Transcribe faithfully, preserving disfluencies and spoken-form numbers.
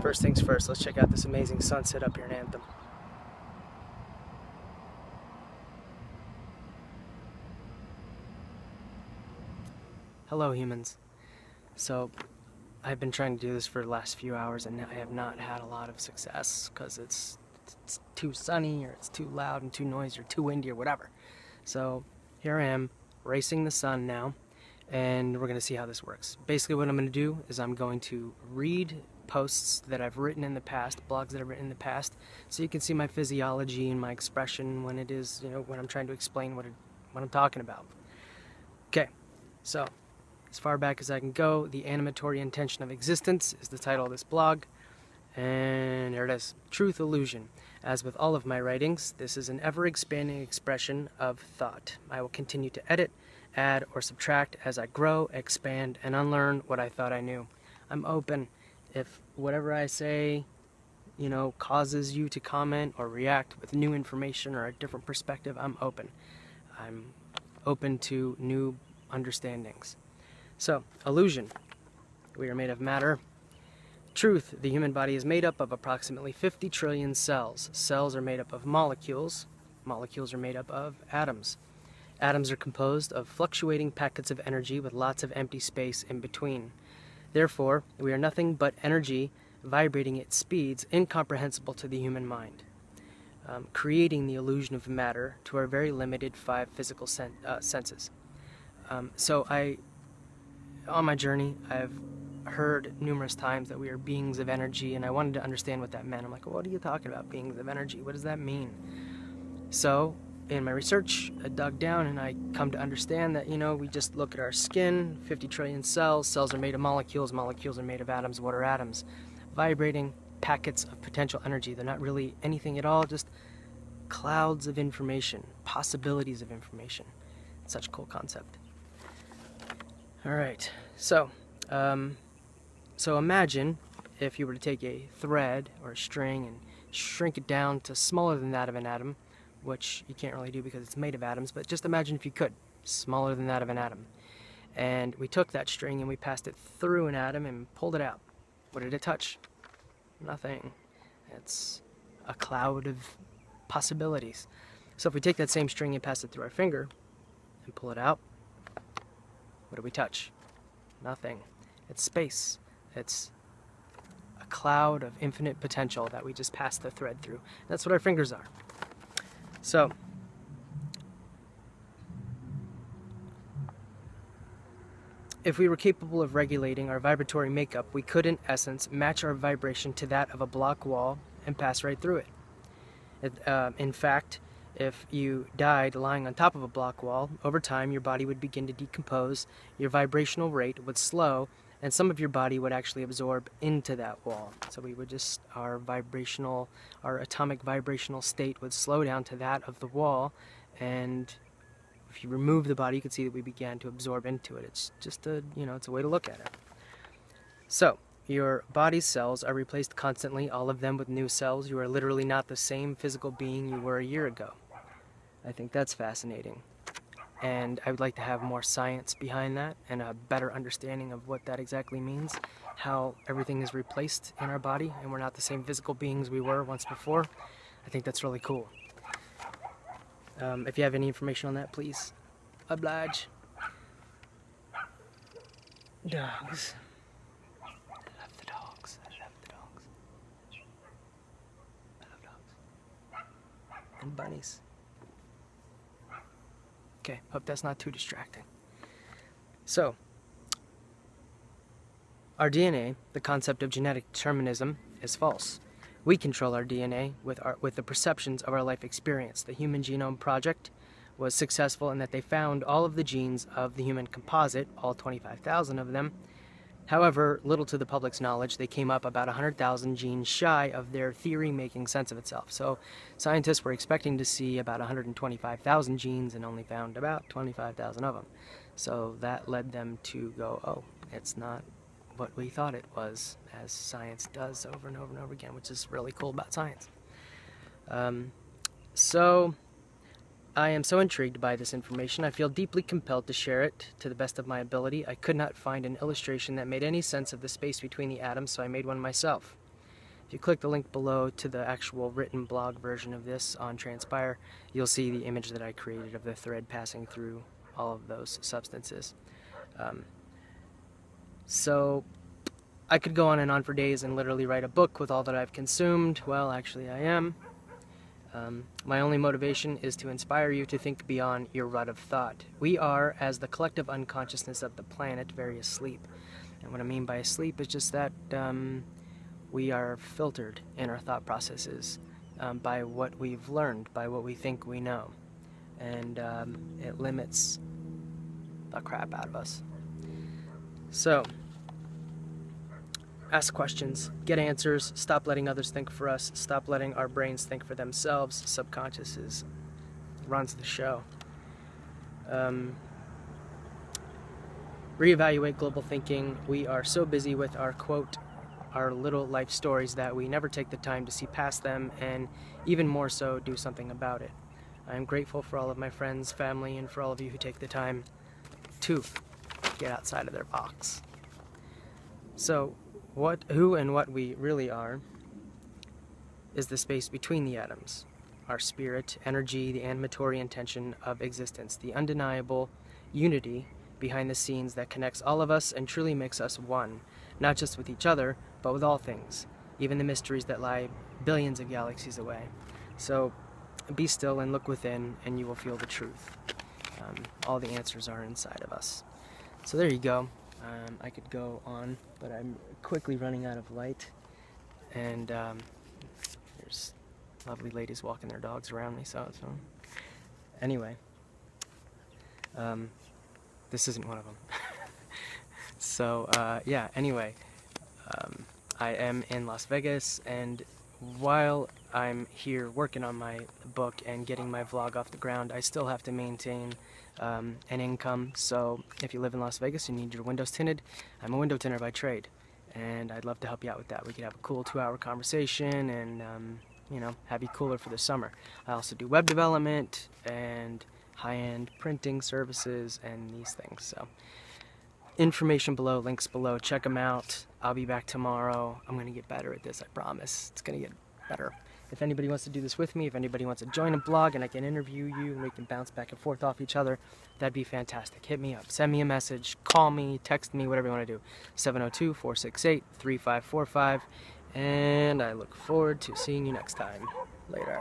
First things first, let's check out this amazing sunset up here in Anthem. Hello, humans. So, I've been trying to do this for the last few hours and I have not had a lot of success because it's, it's too sunny or it's too loud and too noisy or too windy or whatever. So, here I am, racing the sun now, and we're gonna see how this works. Basically what I'm gonna do is I'm going to read posts that I've written in the past, blogs that I've written in the past, so you can see my physiology and my expression when it is, you know, when I'm trying to explain what, it, what I'm talking about. Okay, so as far back as I can go, The Animatory Intention of Existence is the title of this blog, and here it is, Truth Illusion. As with all of my writings, this is an ever-expanding expression of thought. I will continue to edit, add, or subtract as I grow, expand, and unlearn what I thought I knew. I'm open. If whatever I say, you know, causes you to comment or react with new information or a different perspective, I'm open. I'm open to new understandings. So, illusion. We are made of matter. Truth. The human body is made up of approximately fifty trillion cells. Cells are made up of molecules. Molecules are made up of atoms. Atoms are composed of fluctuating packets of energy with lots of empty space in between. Therefore, we are nothing but energy vibrating at speeds incomprehensible to the human mind, um, creating the illusion of matter to our very limited five physical sen uh, senses. Um, so I, on my journey, I've heard numerous times that we are beings of energy, and I wanted to understand what that meant. I'm like, what are you talking about, beings of energy? What does that mean? So, in my research, I dug down and I come to understand that, you know, we just look at our skin, fifty trillion cells, cells are made of molecules, molecules are made of atoms. What are atoms? Vibrating packets of potential energy. They're not really anything at all, just clouds of information, possibilities of information. Such a cool concept. All right, so, um, so imagine if you were to take a thread or a string and shrink it down to smaller than that of an atom, which you can't really do because it's made of atoms, but just imagine if you could, smaller than that of an atom. And we took that string and we passed it through an atom and pulled it out. What did it touch? Nothing. It's a cloud of possibilities. So if we take that same string and pass it through our finger and pull it out, what do we touch? Nothing. It's space. It's a cloud of infinite potential that we just passed the thread through. That's what our fingers are. So, if we were capable of regulating our vibratory makeup, we could, in essence, match our vibration to that of a block wall and pass right through it. it uh, in fact, if you died lying on top of a block wall, over time your body would begin to decompose, your vibrational rate would slow, and some of your body would actually absorb into that wall. So we would just, our vibrational, our atomic vibrational state would slow down to that of the wall, and if you remove the body, you can see that we began to absorb into it. It's just a, you know, it's a way to look at it. So, your body's cells are replaced constantly, all of them with new cells. You are literally not the same physical being you were a year ago. I think that's fascinating. And I would like to have more science behind that and a better understanding of what that exactly means, how everything is replaced in our body and we're not the same physical beings we were once before. I think that's really cool. Um, if you have any information on that, please oblige. Dogs. I love the dogs. I love the dogs. I love dogs. And bunnies. Okay, hope that's not too distracting. So, our D N A, the concept of genetic determinism, is false. We control our D N A with, our, with the perceptions of our life experience. The Human Genome Project was successful in that they found all of the genes of the human composite, all twenty-five thousand of them. However, little to the public's knowledge, they came up about one hundred thousand genes shy of their theory making sense of itself. So, scientists were expecting to see about one hundred twenty-five thousand genes and only found about twenty-five thousand of them. So, that led them to go, oh, it's not what we thought it was, as science does over and over and over again, which is really cool about science. Um, so, I am so intrigued by this information, I feel deeply compelled to share it to the best of my ability. I could not find an illustration that made any sense of the space between the atoms, so I made one myself. If you click the link below to the actual written blog version of this on Transpire, you'll see the image that I created of the thread passing through all of those substances. Um, so I could go on and on for days and literally write a book with all that I've consumed. Well, actually I am. Um, my only motivation is to inspire you to think beyond your rut of thought. We are, as the collective unconsciousness of the planet, very asleep. And what I mean by asleep is just that um, we are filtered in our thought processes um, by what we've learned, by what we think we know. And um, it limits the crap out of us. So, ask questions, get answers, stop letting others think for us, stop letting our brains think for themselves. Subconscious runs the show. Um, reevaluate global thinking. We are so busy with our, quote, our little life stories that we never take the time to see past them and even more so do something about it. I am grateful for all of my friends, family, and for all of you who take the time to get outside of their box. So, what, who and what we really are is the space between the atoms, our spirit, energy, the animatory intention of existence, the undeniable unity behind the scenes that connects all of us and truly makes us one, not just with each other, but with all things, even the mysteries that lie billions of galaxies away. So be still and look within and you will feel the truth. Um, all the answers are inside of us. So there you go. Um, I could go on, but I'm quickly running out of light, and um, there's lovely ladies walking their dogs around me, so it's fun. Anyway, um, this isn't one of them. so, uh, yeah, anyway, um, I am in Las Vegas, and while I'm here working on my book and getting my vlog off the ground, I still have to maintain um, an income. So if you live in Las Vegas and you need your windows tinted, I'm a window tinter by trade, and I'd love to help you out with that. We could have a cool two-hour conversation and, um, you know, have you cooler for the summer. I also do web development and high-end printing services and these things. So information below, links below, check them out. I'll be back tomorrow. I'm going to get better at this, I promise. It's going to get better. If anybody wants to do this with me, if anybody wants to join a blog and I can interview you and we can bounce back and forth off each other, that'd be fantastic. Hit me up. Send me a message. Call me. Text me. Whatever you want to do. seven oh two, four six eight, three five four five. And I look forward to seeing you next time. Later.